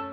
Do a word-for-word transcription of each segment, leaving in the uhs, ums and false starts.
You.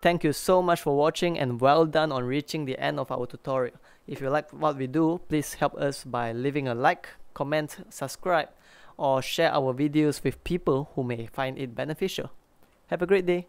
Thank you so much for watching, and well done on reaching the end of our tutorial. If you like what we do, please help us by leaving a like, comment, subscribe, or share our videos with people who may find it beneficial. Have a great day!